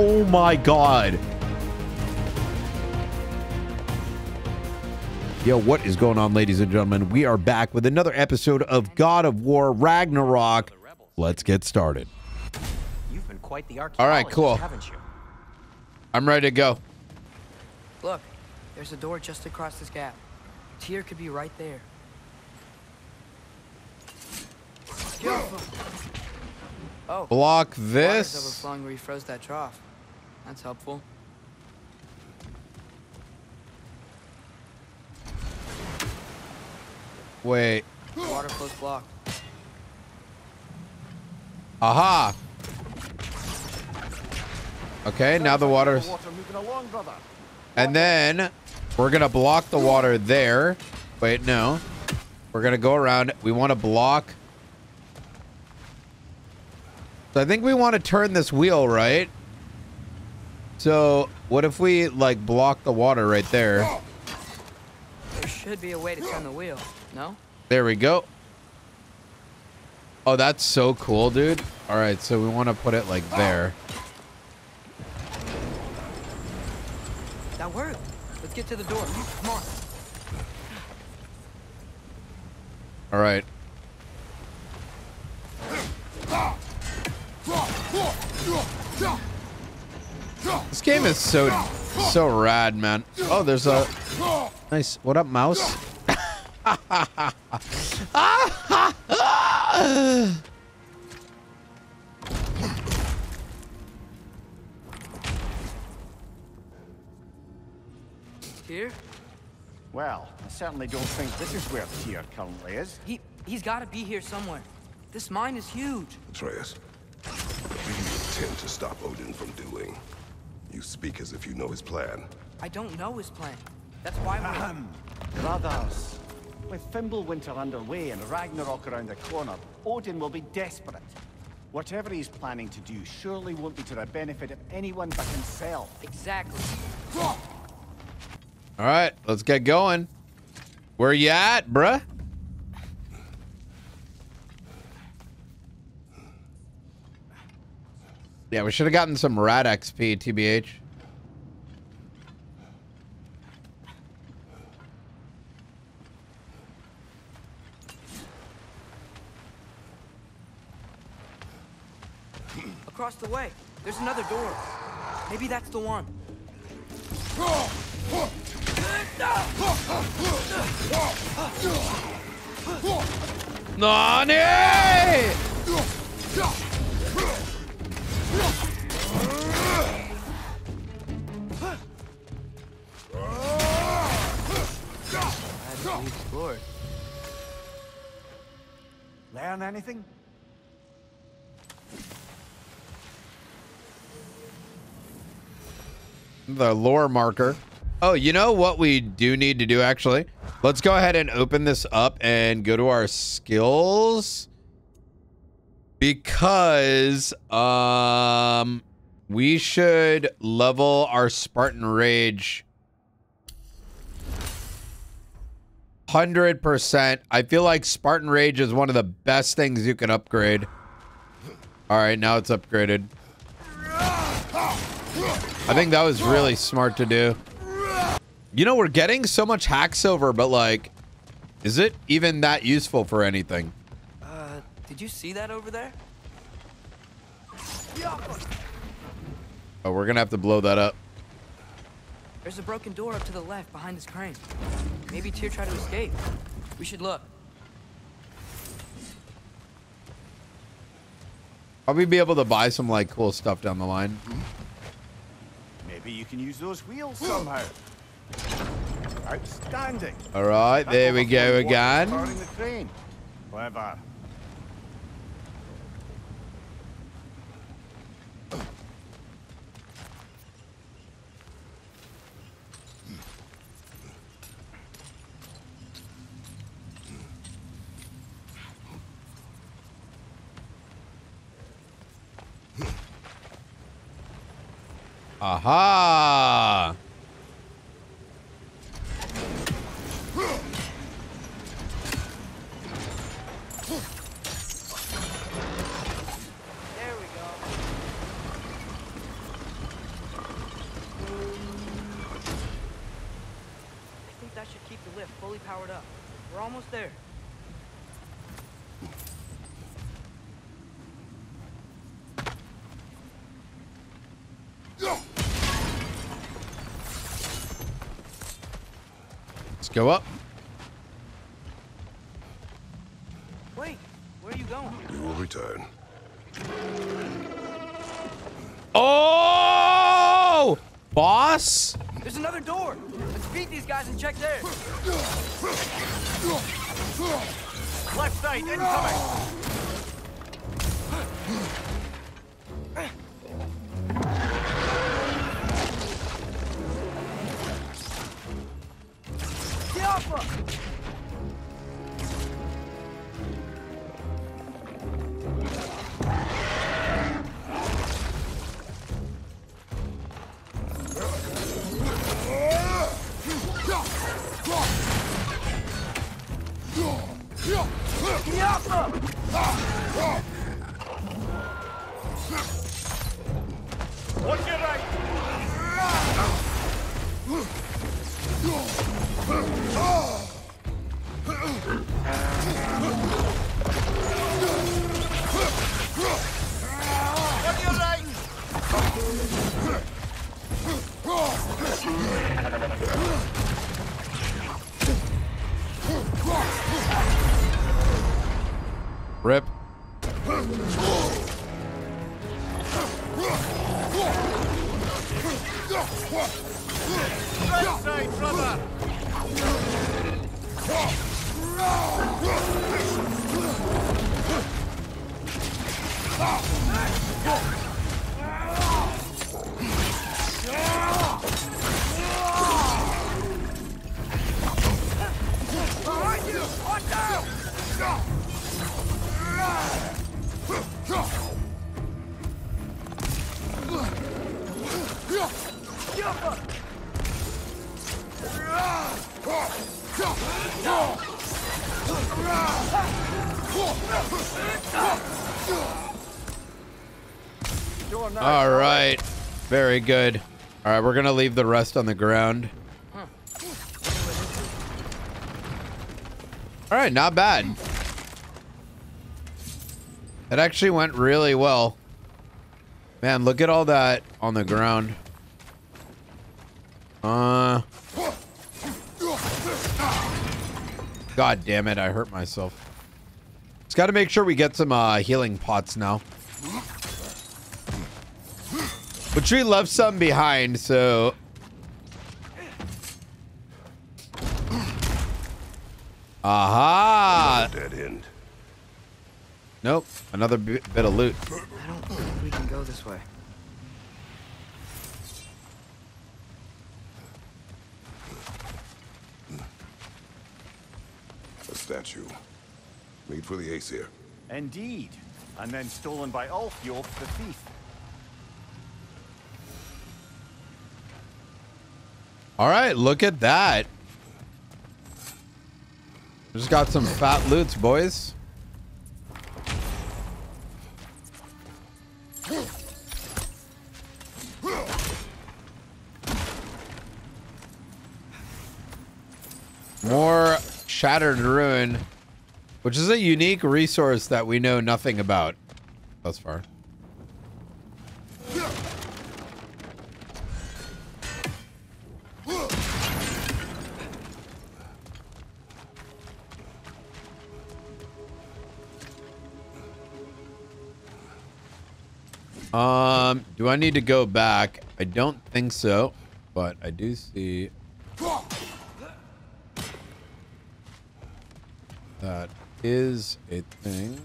Oh my god. Yo, what is going on, ladies and gentlemen? We are back with another episode of God of War Ragnarok. Let's get started. You've been quite the archaeologist, all right, cool. Haven't you? I'm ready to go. Look, there's a door just across this gap. Tyr could be right there. Oh, block this. Water's overflowing where you froze that trough. That's helpful. Wait. Water flows blocked. Aha. Okay, now the water's. And then we're gonna block the water there. Wait, no. We're gonna go around. We want to block. So I think we want to turn this wheel, right? So what if we like block the water right there? There should be a way to turn the wheel. No? There we go. Oh, that's so cool, dude. All right, so we want to put it like there. That worked. Let's get to the door. Come on. All right. This game is so rad, man. Oh, there's a nice. What up, mouse? Tyr? Well, I certainly don't think this is where Tyr currently is. He's got to be here somewhere. This mine is huge. Atreus, what do you intend to stop Odin from doing? You speak as if you know his plan. I don't know his plan. That's why we're... Brothers, with Thimblewinter underway and Ragnarok around the corner, Odin will be desperate. Whatever he's planning to do surely won't be to the benefit of anyone but himself. Exactly. All right, let's get going. Where you at, bruh? Yeah, we should have gotten some rad XP, TBH. Across the way, there's another door. Maybe that's the one. Nani! Learn anything? The lore marker. Oh, you know what we do need to do, actually? Let's go ahead and open this up and go to our skills. Because we should level our Spartan Rage 100%. I feel like Spartan Rage is one of the best things you can upgrade. All right, now it's upgraded. I think that was really smart to do. You know, we're getting so much hacksilver, but like, is it even that useful for anything? Did you see that over there? Oh, we're gonna have to blow that up. There's a broken door up to the left behind this crane. Maybe Tyr tried to escape. We should look. Probably be able to buy some like cool stuff down the line. Maybe you can use those wheels somehow. Outstanding. All right, there we go again. Clever. Aha! There we go. almost there. Let's go up. Wait, where are you going? You will return. Oh, boss. There's another door. Let's beat these guys and check there. Left side incoming. Get off us. Rip. All right, very good. All right, we're gonna leave the rest on the ground. All right, not bad. It actually went really well. Man, look at all that on the ground. God damn it, I hurt myself. Just gotta make sure we get some healing pots now. But we left some behind, so... Aha! Dead end. Nope, another bit of loot. I don't think we can go this way. A statue. Made for the Aesir. Indeed. And then stolen by Ulfjolf the thief. All right, look at that. Just got some fat loots, boys. More Shattered Ruin, which is a unique resource that we know nothing about thus far. Do I need to go back? I don't think so, but I do see that is a thing.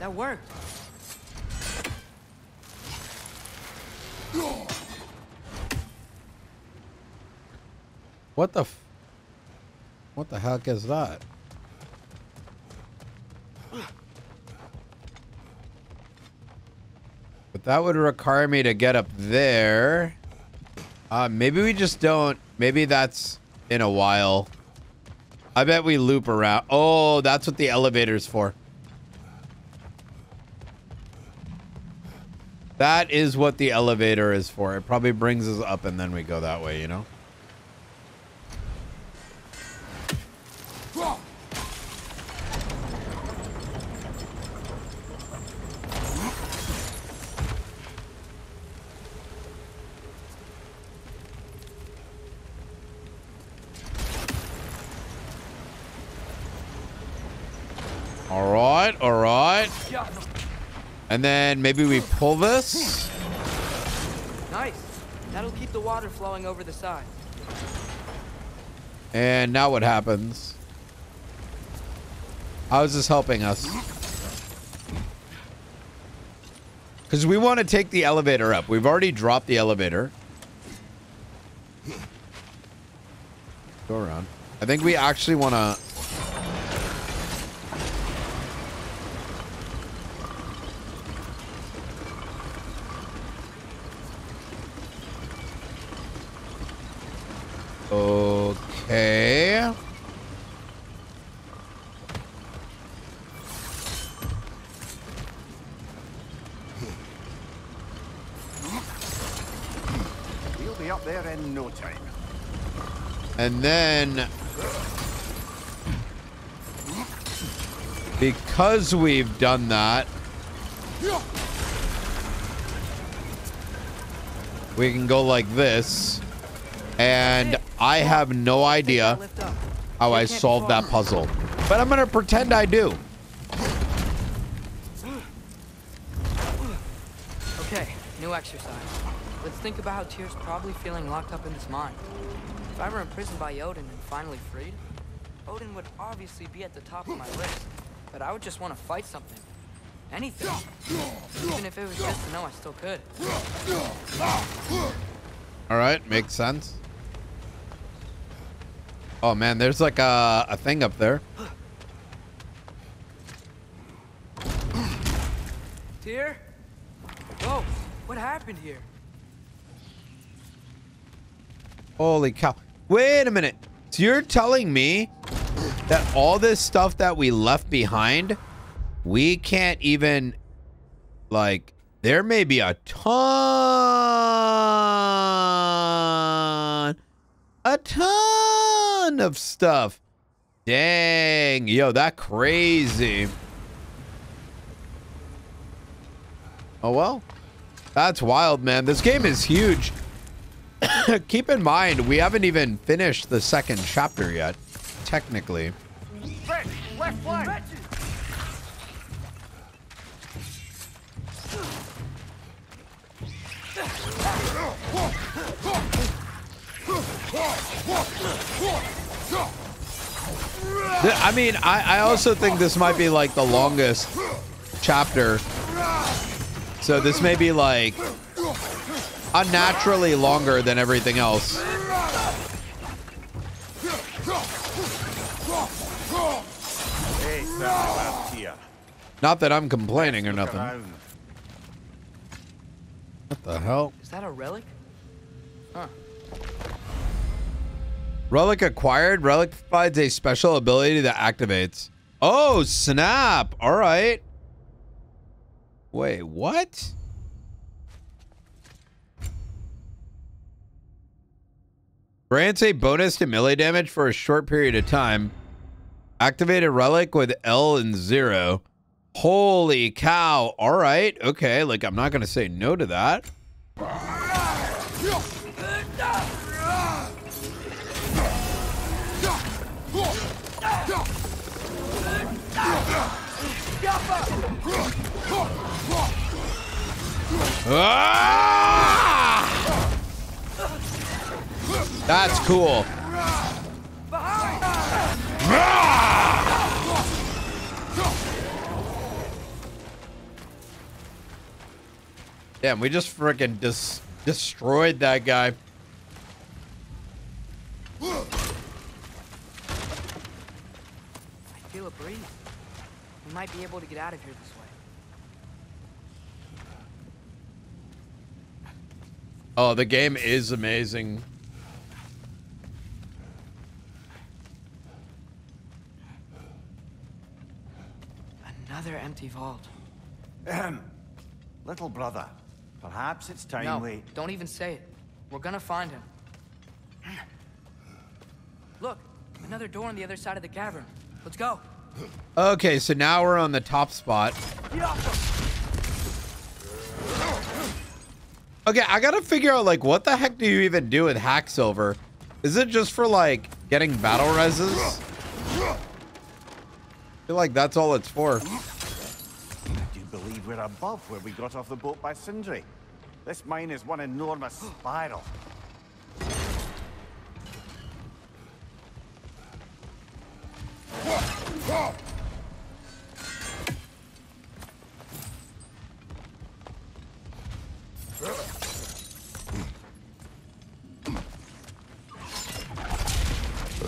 That worked. What the f— what the heck is that? But that would require me to get up there. Maybe we just don't. Maybe that's in a while. I bet we loop around. Oh, that's what the elevator's for. That is what the elevator is for. It probably brings us up and then we go that way, you know? All right. And then maybe we pull this. Nice. That'll keep the water flowing over the side. And now what happens? How is this helping us? Because we want to take the elevator up. We've already dropped the elevator. Go around. I think we actually want to... Okay. We'll be up there in no time. And then, because we've done that, we can go like this. And I have no idea how I solved that puzzle, but I'm going to pretend I do. Okay, new exercise. Let's think about how Tyr's probably feeling locked up in his mind. If I were imprisoned by Odin and finally freed, Odin would obviously be at the top of my list, but I would just want to fight something. Anything. Even if it was just to know I still could. All right, makes sense. Oh man, there's like a thing up there. Týr? Whoa, what happened here? Holy cow. Wait a minute. So you're telling me that all this stuff that we left behind, we can't even, like, there may be a ton of stuff. Dang, yo, that crazy. Oh well, that's wild, man. This game is huge. Keep in mind, we haven't even finished the second chapter yet, technically. Left, I mean, I also think this might be like the longest chapter. So this may be like unnaturally longer than everything else. Not that I'm complaining or nothing. What the hell? Is that a relic? Huh. Relic acquired. Relic provides a special ability that activates. Oh, snap. All right. Wait, what? Grants a bonus to melee damage for a short period of time. Activate a relic with L and 0. Holy cow. All right. Okay. Like, I'm not going to say no to that. Ah! That's cool. Damn, we just freaking destroyed that guy. A breeze. We might be able to get out of here this way. Oh, the game is amazing. Another empty vault. Little brother, Perhaps it's time we... Don't even say it. We're gonna find him. Look, another door on the other side of the cavern. Let's go. Okay, so now we're on the top spot. Okay, I gotta figure out, like, what the heck do you even do with hacksilver? Is it just for, like, getting battle reses? I feel like that's all it's for. Do you believe we're above where we got off the boat by Sindri? This mine is one enormous spiral. A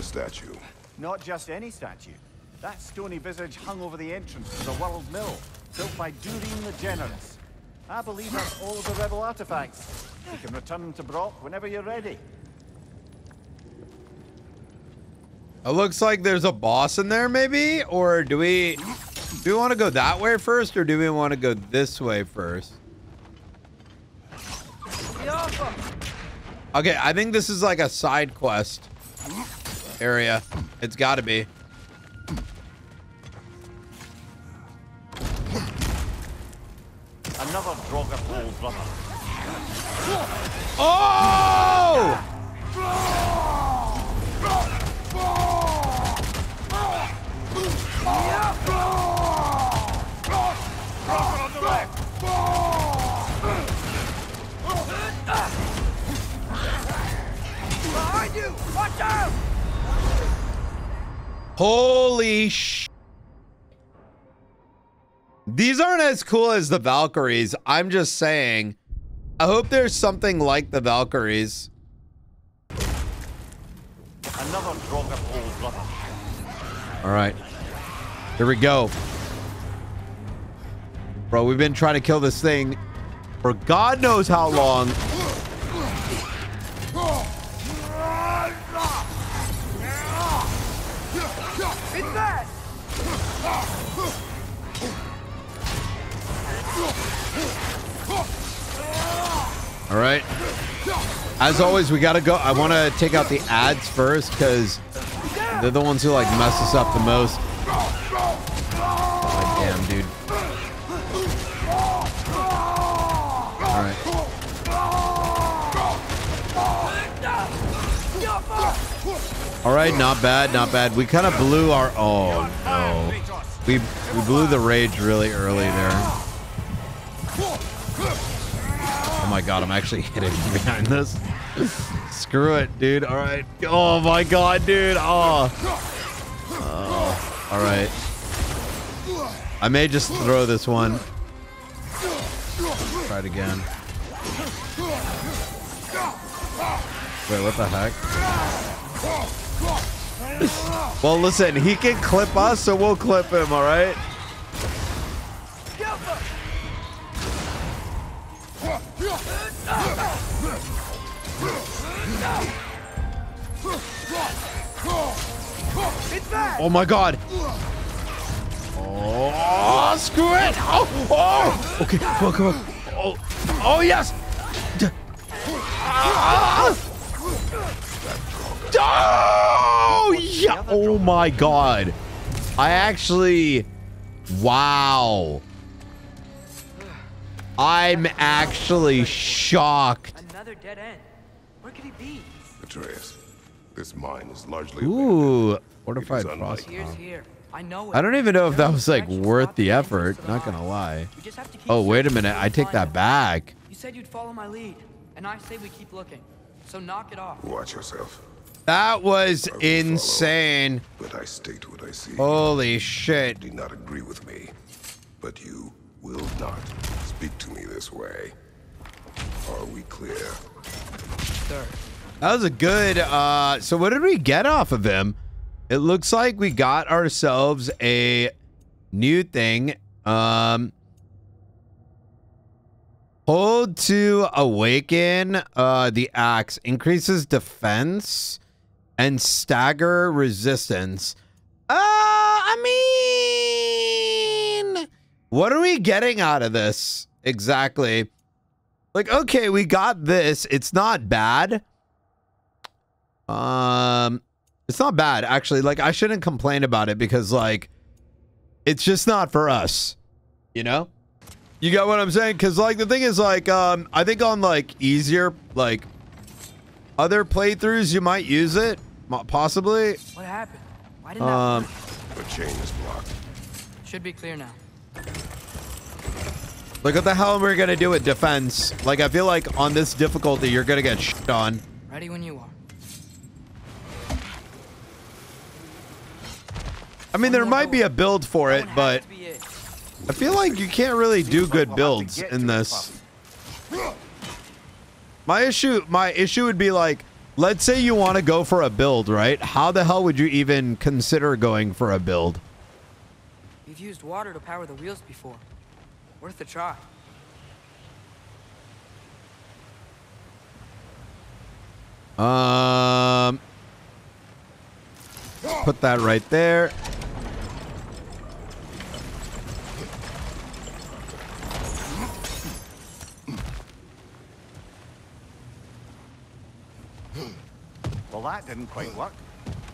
statue. Not just any statue. That stony visage hung over the entrance to the world mill, built by Dureen the Generous. I believe that's all the rebel artifacts. You can return them to Brock whenever you're ready. It looks like there's a boss in there, maybe? Or do we want to go that way first, or do we want to go this way first? Okay, I think this is like a side quest area. It's got to be. Another drog of old brother. Oh! Behind you! Watch out! Holy sh! These aren't as cool as the Valkyries. I'm just saying. I hope there's something like the Valkyries. Another drop of old blood. All right. Here we go. Bro, we've been trying to kill this thing for God knows how long. It's that! All right. As always, we gotta go. I want to take out the ads first because they're the ones who like mess us up the most. Like, damn, dude. All right. All right, not bad, not bad. We kind of blew our... Oh, no. We blew the rage really early there. Oh my god, I'm actually hitting behind this. Screw it, dude. All right. Oh my god, dude. Oh. Oh. All right. I may just throw this one. Try it again. Wait, what the heck? Well, listen, he can clip us, so we'll clip him, all right? Oh my god. Oh, screw it. Oh, oh. Okay, come on, come on. Oh, oh yes. Oh, yeah. Oh my god. I actually... Wow. I'm actually shocked. Another dead end. Where could he be? Atreus, this mine is largely... Ooh, fortified frost. I know. I don't even know if that was like worth the effort. Not gonna lie. Oh wait a minute, I take that back. You said you'd follow my lead, and I say we keep looking. So knock it off. Watch yourself. That was insane. But I state what I see. Holy shit. You do not agree with me, but you will not speak to me this way. Are we clear? Sir. That was a good... so what did we get off of him? It looks like we got ourselves a new thing. Hold to awaken the axe. Increases defense and stagger resistance. I mean... What are we getting out of this exactly? Like, okay, we got this. It's not bad. It's not bad, actually. Like, I shouldn't complain about it because, like, it's just not for us, you know? You got what I'm saying? Because, like, the thing is, like, I think on, like, easier, like, other playthroughs, you might use it, possibly. What happened? Why didn't the chain is blocked. Should be clear now. Like, what the hell am we going to do with defense? Like, I feel like on this difficulty, you're going to get shit on. Ready when you are. I mean, there might be a build for it, but... I feel like you can't really do good builds in this. My issue would be like, let's say you want to go for a build, right? How the hell would you even consider going for a build? You've used water to power the wheels before. Worth a try. Put that right there. Well, that didn't quite work.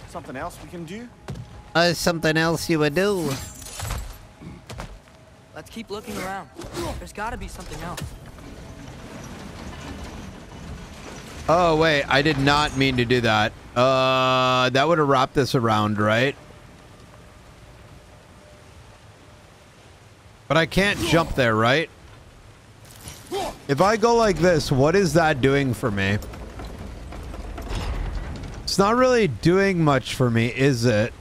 Something else we can do? Something else you would do. Let's keep looking around. There's gotta be something else. Oh, wait. I did not mean to do that. That would have wrapped this around, right? But I can't jump there, right? If I go like this, what is that doing for me? It's not really doing much for me, is it?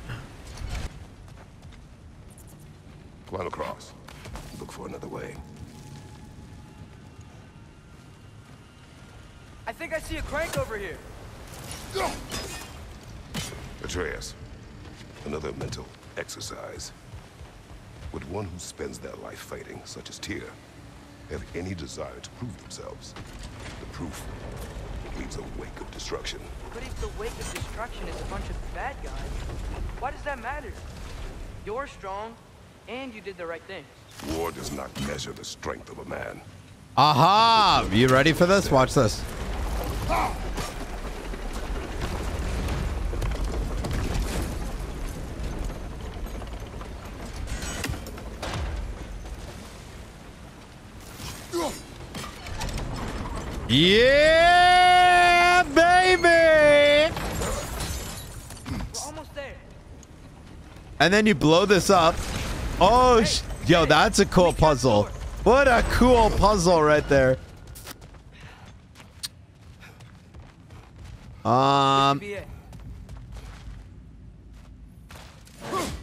Climb across. Look for another way. I think I see a crank over here. Atreus, another mental exercise. Would one who spends their life fighting, such as Tyr, have any desire to prove themselves? The proof leaves a wake of destruction. But if the wake of destruction is a bunch of bad guys, why does that matter? You're strong, and you did the right thing. War does not measure the strength of a man. Aha! You ready for this? Watch this. Yeah, baby! We're almost there. And then you blow this up. Oh, hey, yo, that's a cool puzzle. What a cool puzzle right there.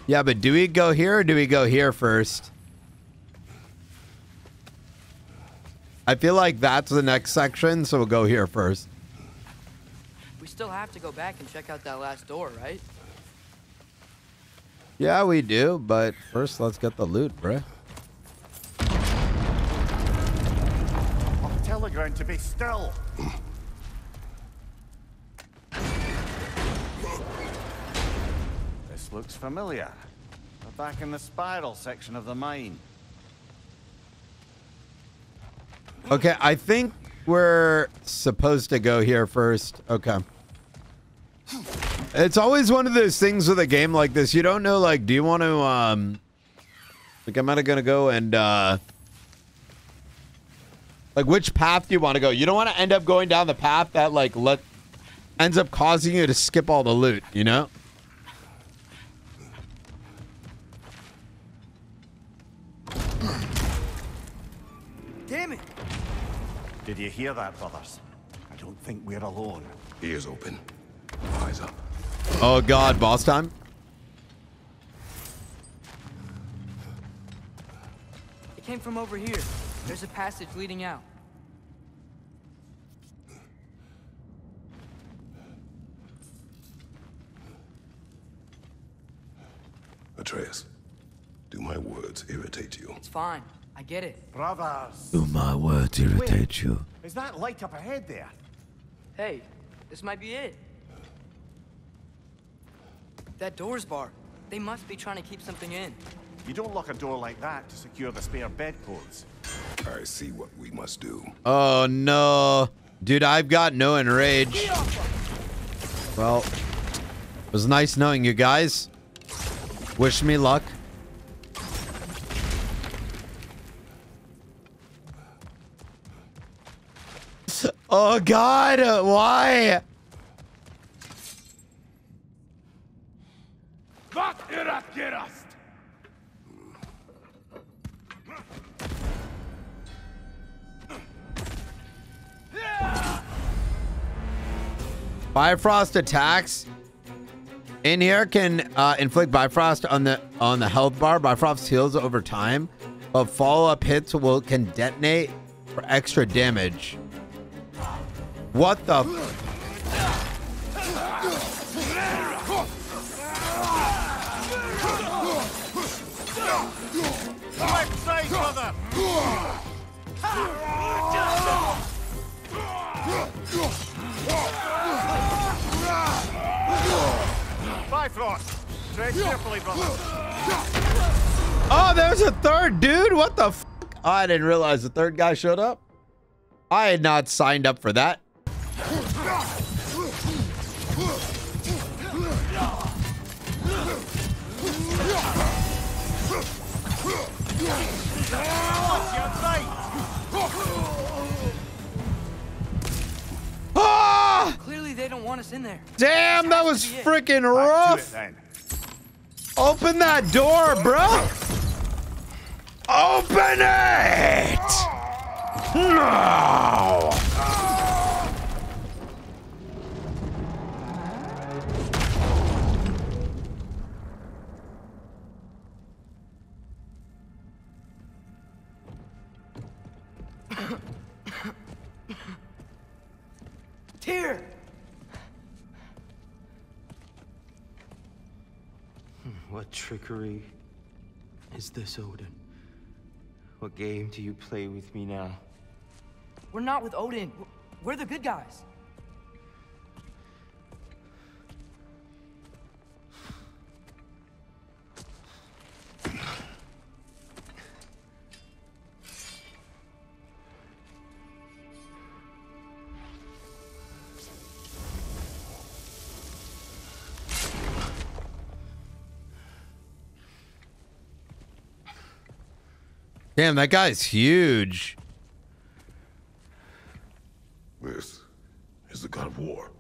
Yeah, but do we go here or do we go here first? I feel like that's the next section, so we'll go here first. We still have to go back and check out that last door, right? Yeah, we do, but first let's get the loot, bruh. I'll tell the ground to be still. This looks familiar. We're back in the spiral section of the mine. Okay, I think we're supposed to go here first. Okay. It's always one of those things with a game like this. You don't know, like, do you want to, like, I'm not going to go and, like, which path do you want to go? You don't want to end up going down the path that, like, ends up causing you to skip all the loot, you know? Damn it! Did you hear that, brothers? I don't think we're alone. Ears open. Eyes up. Oh god, boss time. It came from over here. There's a passage leading out. Atreus, do my words irritate you? It's fine. I get it. Brothers. Do my words irritate you? Is that light up ahead there? Hey, this might be it. That door's barred. They must be trying to keep something in. You don't lock a door like that to secure the spare bedclothes. I see what we must do. Oh no. Dude, I've got no enrage. Well, it was nice knowing you guys. Wish me luck. Oh God, why? Bifrost attacks in here can inflict Bifrost on the health bar. Bifrost heals over time, but follow-up hits can detonate for extra damage. What the? Oh, there's a third dude. What the f? I didn't realize the third guy showed up. I had not signed up for that. Ah! Clearly they don't want us in there. Damn, that was freaking rough. Open that door, bro. Open it. No. Here. What trickery is this, Odin? What game do you play with me now? We're not with Odin. We're the good guys. Damn, that guy's huge. This is the God of War.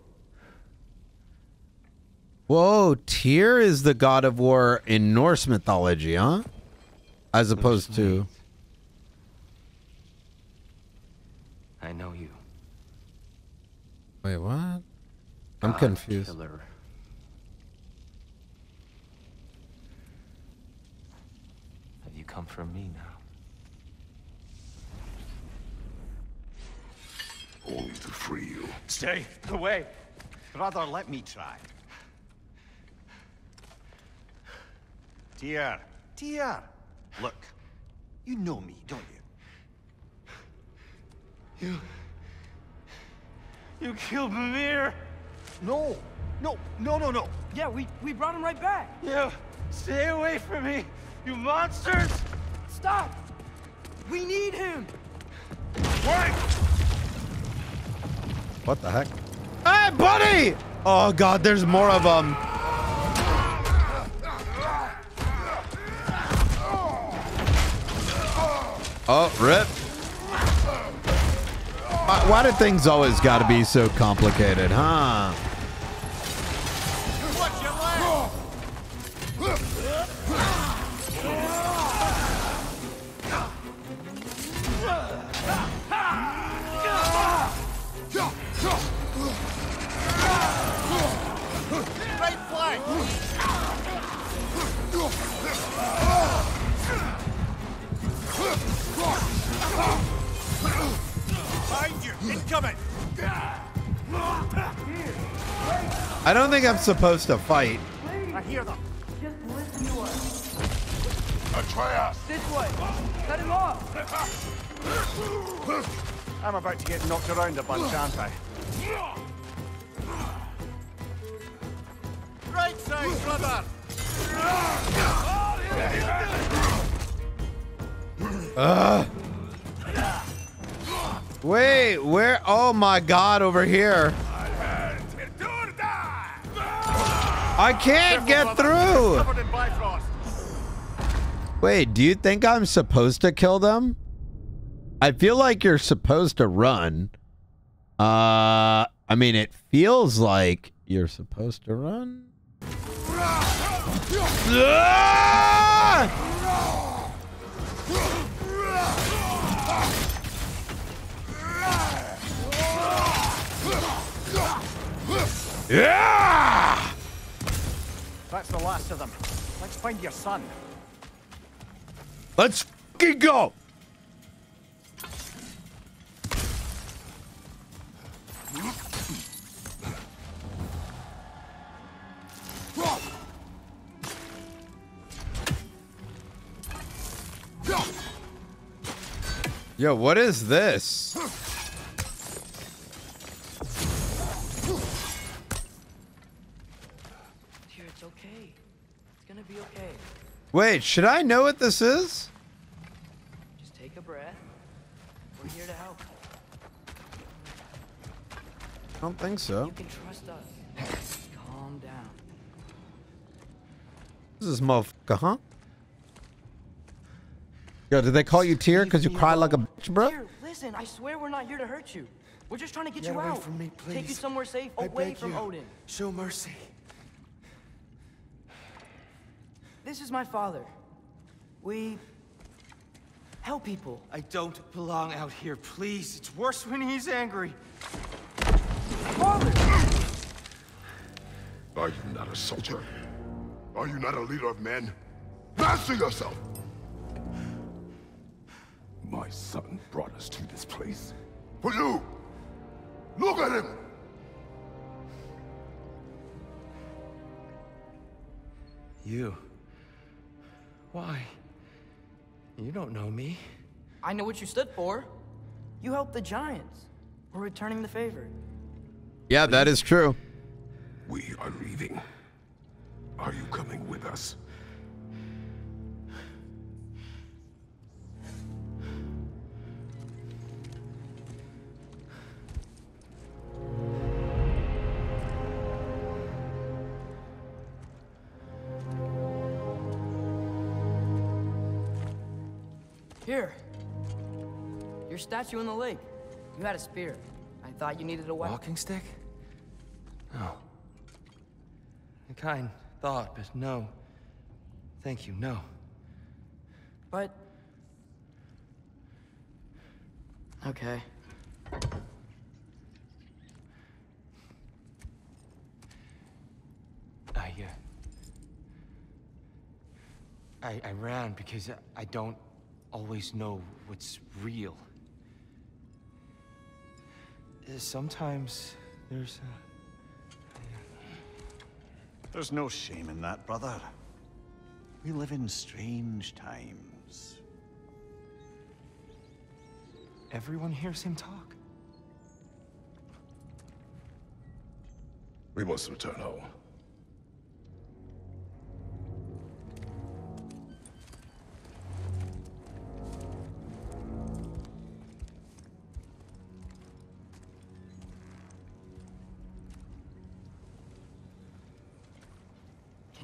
Whoa, Tyr is the God of War in Norse mythology, huh? As opposed to... I know you. Wait, what? I'm confused. Killer. Have you come from me now? Only to free you. Stay away. Brother, let me try. Tyr. Tyr. Look. You know me, don't you? You killed Mimir. No. No. Yeah, we brought him right back. Yeah. Stay away from me, you monsters. Stop. We need him. Wait. What the heck? Hey, buddy! Oh, God, there's more of them. Oh, rip. Why do things always gotta be so complicated, huh? I don't think I'm supposed to fight. I hear them. Just listen to us. Atreus! This way. Cut him off. I'm about to get knocked around a bunch, aren't I? Right side, brother. Wait, where? Oh my God, over here. I can't get through. Wait, do you think I'm supposed to kill them? I feel like you're supposed to run. I mean, it feels like you're supposed to run. Yeah! That's the last of them. Let's find your son. Let's fucking go! Yo, what is this? Dear, it's okay. It's gonna be okay. Wait, should I know what this is? Just take a breath. We're here to help. I don't think so. You can trust us. Calm down. This is motherfucker, huh? Yo, did they call you Týr because you cried like a bitch, bro? Týr, listen, I swear we're not here to hurt you. We're just trying to get you away out. From me, please. Take you somewhere safe, away from Odin. Show mercy. This is my father. We help people. I don't belong out here, please. It's worse when he's angry. Father! Are you not a soldier? Are you not a leader of men? Master yourself! My son brought us to this place. For you! Look at him! You. Why? You don't know me. I know what you stood for. You helped the giants. We're returning the favor. Yeah, that is true. We are leaving. Are you coming with us? Here. Your statue in the lake. You had a spear. I thought you needed a weapon. Walking stick? No. A kind thought, but no. Thank you, no. But... okay. I ran because I don't always know what's real. Sometimes there's there's no shame in that, brother. We live in strange times. Everyone hears him talk. We must return home.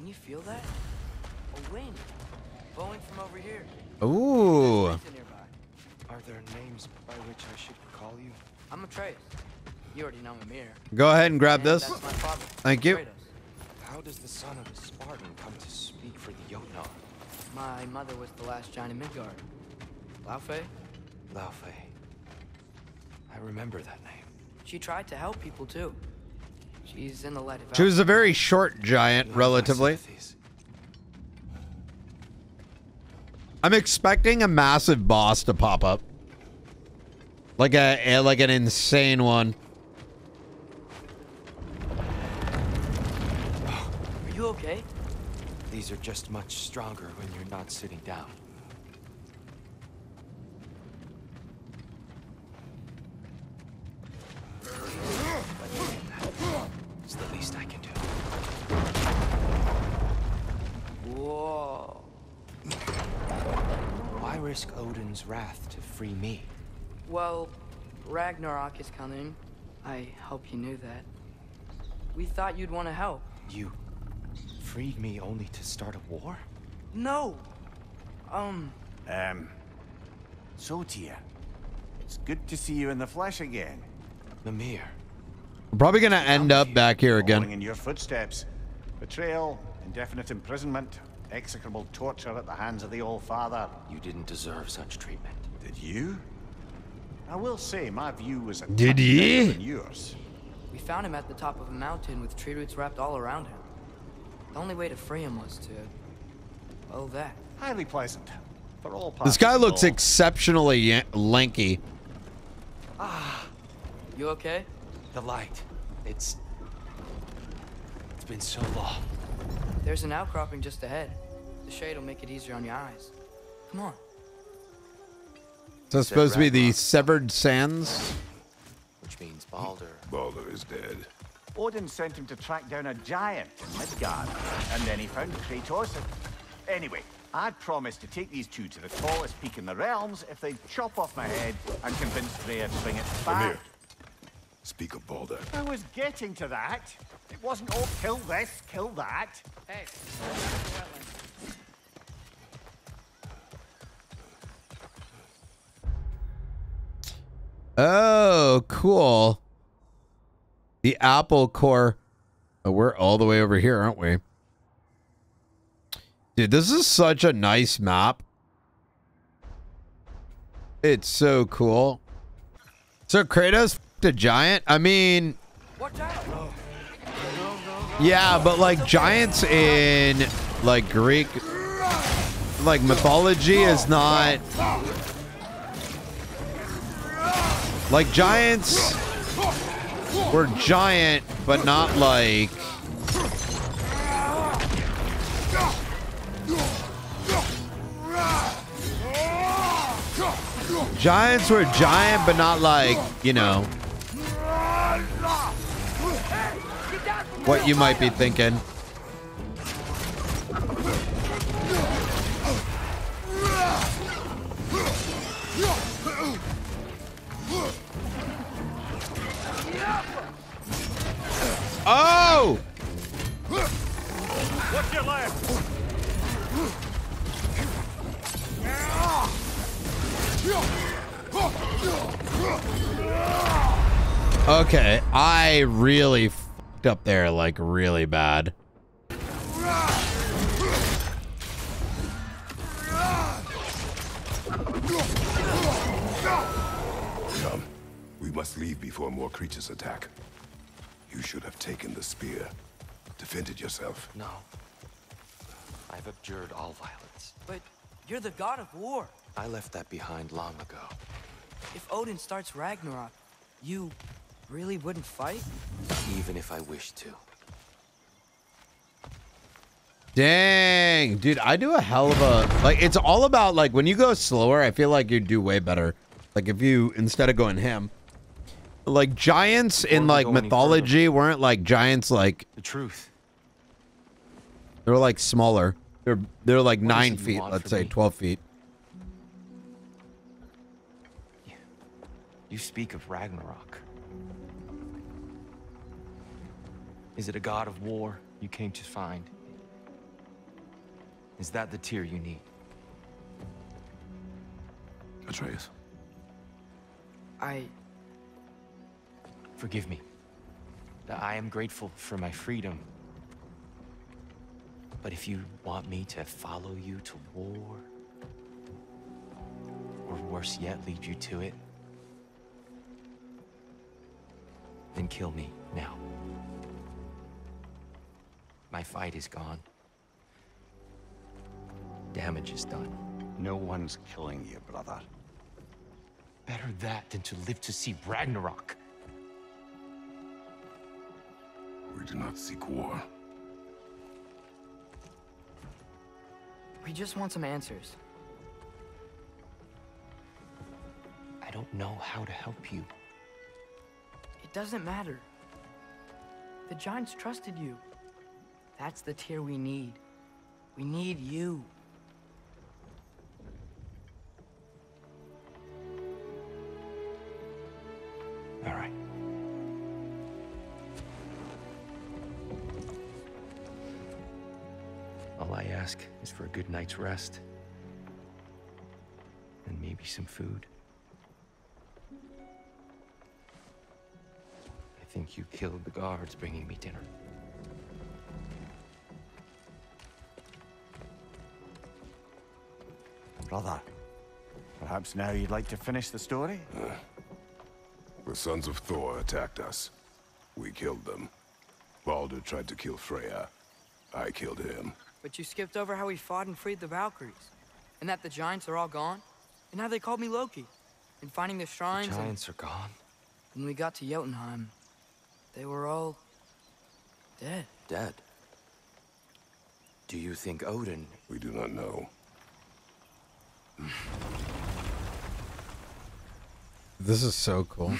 You feel that? A wind blowing from over here. Ooh. Are there names by which I should call you? I'm Atreus. You already know Mimir. Go ahead and grab this. That's my father. Thank you. How does the son of a Spartan come to speak for the Jotunheim? My mother was the last giant in Midgard. Laufey? Laufey. I remember that name. She tried to help people too. She's in the light of... she was a very short giant, relatively. I'm expecting a massive boss to pop up, like a like an insane one. Are you okay? These are just much stronger when you're not sitting down. Wrath to free me. Well, Ragnarok is coming. I hope you knew that. We thought you'd want to help. You freed me only to start a war? No! So, Tia, it's good to see you in the flesh again. Mimir. I'm probably gonna end up back here again. Following in your footsteps. Betrayal, indefinite imprisonment, execrable torture at the hands of the All-Father. You didn't deserve such treatment. Did you? I will say my view was a touch better than yours. We found him at the top of a mountain with tree roots wrapped all around him. The only way to free him was to... oh, that. Highly pleasant. For all parts. This guy looks exceptionally lanky. Ah. You okay? The light. It's been so long. There's an outcropping just ahead. The shade will make it easier on your eyes. Come on. So it's supposed to be the Severed Sands? Which means Balder. Balder is dead. Odin sent him to track down a giant in Midgard, and then he found Kratos. Anyway, I'd promised to take these two to the tallest peak in the realms if they'd chop off my head and convince Freya to bring it back. Mimir, speak of Balder. I was getting to that. It wasn't all kill this, kill that. Hey. Oh, cool. The apple core. Oh, we're all the way over here, aren't we? Dude, this is such a nice map. It's so cool. So Kratos the giant? I mean... watch out. Yeah, but like giants in like Greek... like mythology is not... like giants were giant, but not like giants were giant, but not like, you know, what you might be thinking. Oh! What's your left? Okay, I really f***ed up there, like, really bad. Come. We must leave before more creatures attack. You should have taken the spear. Defended yourself. No. I've abjured all violence. But you're the god of war. I left that behind long ago. If Odin starts Ragnarok, you really wouldn't fight? Even if I wished to. Dang, dude, I do a hell of a... like, it's all about, like, when you go slower, I feel like you do way better. Like, if you, instead of going him... like giants in like mythology weren't like giants, like the truth. They were like smaller. They're like 9 feet, let's say 12 feet. You speak of Ragnarok. Is it a god of war you came to find? Is that the Tyr you need? Atreus. Forgive me. I am grateful for my freedom. But if you want me to follow you to war, or worse yet, lead you to it, then kill me now. My fight is gone. Damage is done. No one's killing you, brother. Better that than to live to see Ragnarok. We do not seek war. We just want some answers. I don't know how to help you. It doesn't matter. The giants trusted you. That's the Tyr we need. We need you. All I ask is for a good night's rest. And maybe some food. I think you killed the guards bringing me dinner. Brother, perhaps now you'd like to finish the story? The sons of Thor attacked us. We killed them. Balder tried to kill Freya. I killed him. But you skipped over how we fought and freed the Valkyries. And that the giants are all gone. And now they called me Loki. And finding the shrines... The giants are gone? When we got to Jotunheim, they were all... dead. Dead? Do you think Odin... We do not know. This is so cool.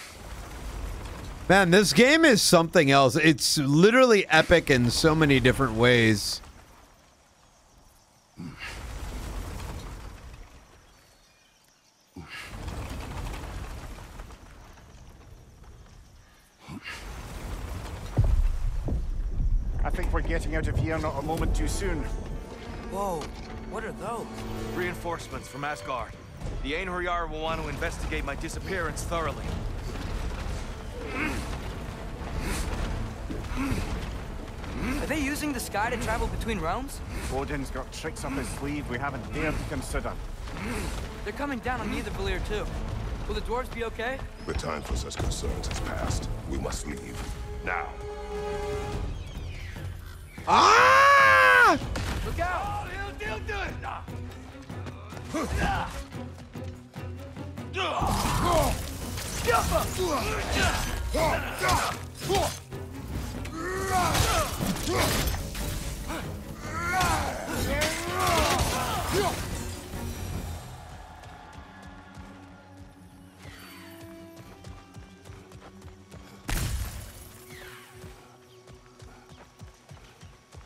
Man, this game is something else. It's literally epic in so many different ways. I think we're getting out of here not a moment too soon. Whoa, what are those? Reinforcements from Asgard. The Aen Hryar will want to investigate my disappearance thoroughly. Are they using the sky to travel between realms? Odin's got tricks up his sleeve we haven't dared to consider. They're coming down on either Valir too. Will the dwarves be okay? The time for such concerns has passed. We must leave. Now. Ah! Look out! Oh, he'll do it! Nah.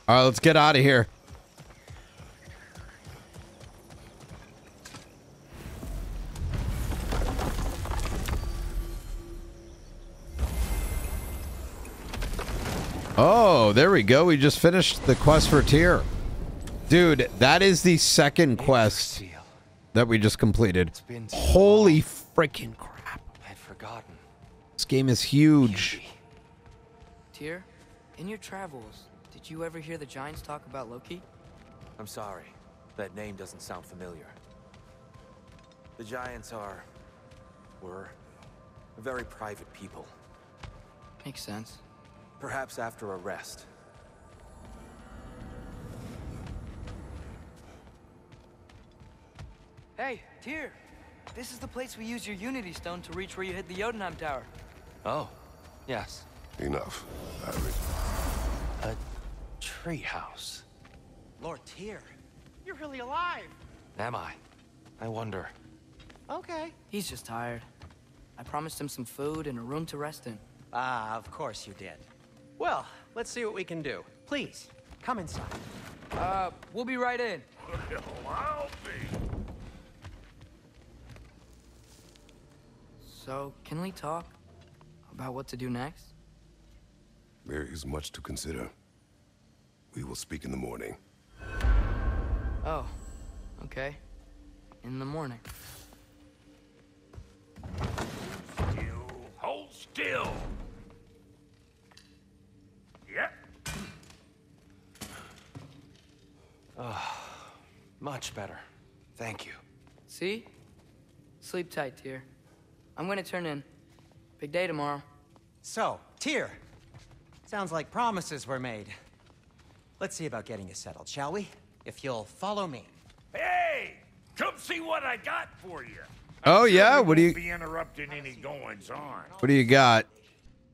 All right, let's get out of here. Oh, there we go. We just finished the quest for Týr. Dude, that is the second quest that we just completed. Holy freaking crap. I'd forgotten. This game is huge. Týr, in your travels, did you ever hear the giants talk about Loki? I'm sorry. That name doesn't sound familiar. The giants were very private people. Makes sense. Perhaps after a rest. Hey, Týr! This is the place we used your Unity Stone to reach where you hit the Jotunheim Tower. Oh, yes. Enough. A treehouse. Lord Týr, you're really alive! Am I? I wonder. Okay. He's just tired. I promised him some food and a room to rest in. Ah, of course you did. Well, let's see what we can do. Please, come inside. We'll be right in. Well, so, can we talk about what to do next? There is much to consider. We will speak in the morning. Oh, okay. In the morning. You hold still. Yep. Oh, much better. Thank you. See? Sleep tight, Týr. I'm gonna turn in. Big day tomorrow. So, Týr. Sounds like promises were made. Let's see about getting you settled, shall we? If you'll follow me. Hey! Come see what I got for you. Oh, yeah? What do you... be interrupting any goings-on. What do you got?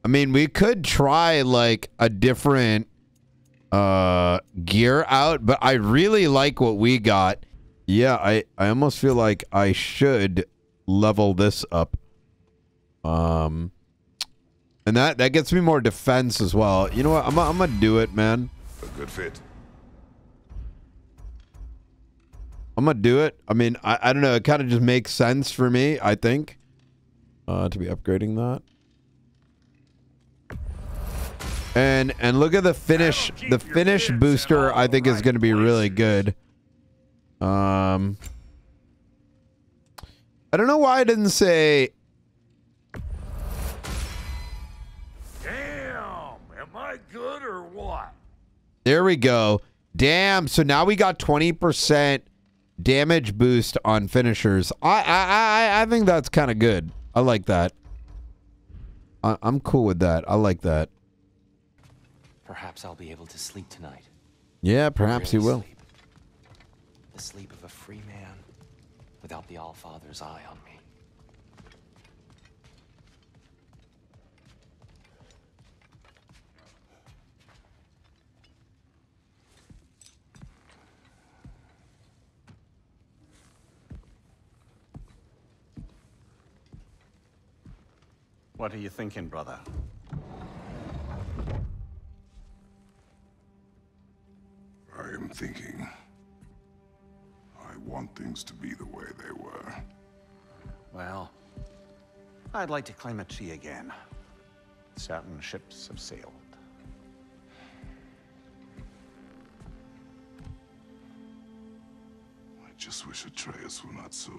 I mean, we could try, like, a different gear out, but I really like what we got. Yeah, I almost feel like I should level this up. And that gets me more defense as well. You know what? I'm gonna do it, man. A good fit. I'm gonna do it. I mean, I don't know. It kind of just makes sense for me, I think, to be upgrading that. And look at the finish. The finish booster, I think, is going to be really good. I don't know why I didn't say... Damn, am I good or what? There we go. Damn, so now we got 20% damage boost on finishers. I think that's kind of good. I like that. I'm cool with that. I like that. Perhaps I'll be able to sleep tonight. Yeah, perhaps you will. Sleep. The sleep of a free man without the All-Father's eye on me. What are you thinking, brother? I am thinking. I want things to be the way they were. Well, I'd like to claim a tree again. Certain ships have sailed. I just wish Atreus were not so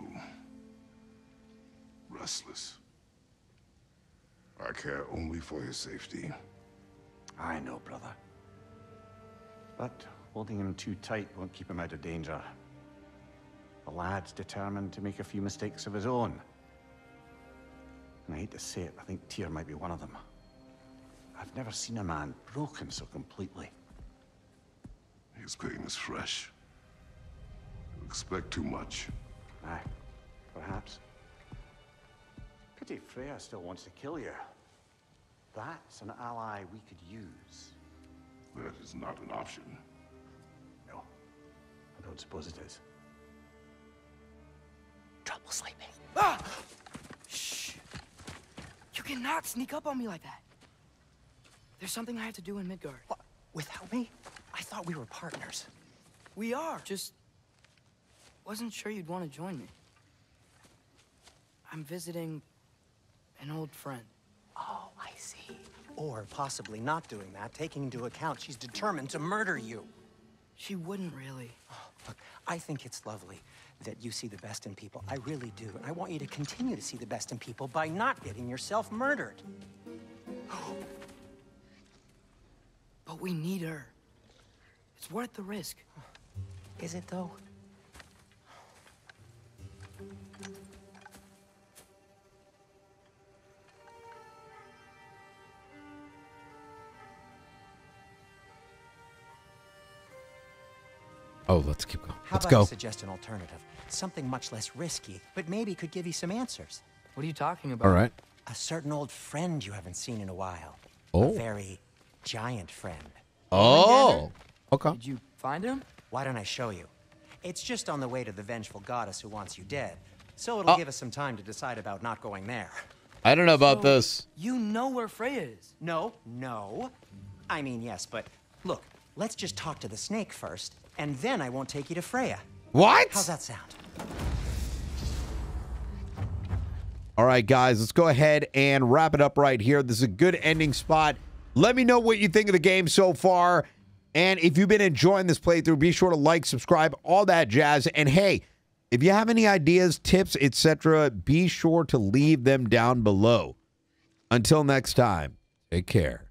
restless. I care only for his safety. I know, brother. But holding him too tight won't keep him out of danger. The lad's determined to make a few mistakes of his own. And I hate to say it, I think Týr might be one of them. I've never seen a man broken so completely. His pain is fresh. You expect too much. Aye, perhaps. Pity Freya still wants to kill you. That's an ally we could use. That is not an option. No, I don't suppose it is. Trouble sleeping. Ah! Shh! You cannot sneak up on me like that. There's something I have to do in Midgard. What? Without me? I thought we were partners. We are. Just wasn't sure you'd want to join me. I'm visiting an old friend. Oh, I see. Or possibly not doing that, taking into account she's determined to murder you. She wouldn't really. Oh, look, I think it's lovely that you see the best in people. I really do. And I want you to continue to see the best in people by not getting yourself murdered. But we need her. It's worth the risk. Is it, though? Oh, let's keep going. Let's go. How about I suggest an alternative? Something much less risky, but maybe could give you some answers. What are you talking about? All right. A certain old friend you haven't seen in a while. Oh. A very giant friend. Oh. Okay. Did you find him? Why don't I show you? It's just on the way to the vengeful goddess who wants you dead. So it'll give us some time to decide about not going there. I don't know about this. You know where Freya is. No, no. I mean, yes, but look, let's just talk to the snake first. And then I won't take you to Freya. What? How's that sound? All right, guys, let's go ahead and wrap it up right here. This is a good ending spot. Let me know what you think of the game so far. And if you've been enjoying this playthrough, be sure to like, subscribe, all that jazz. And hey, if you have any ideas, tips, etc., be sure to leave them down below. Until next time, take care.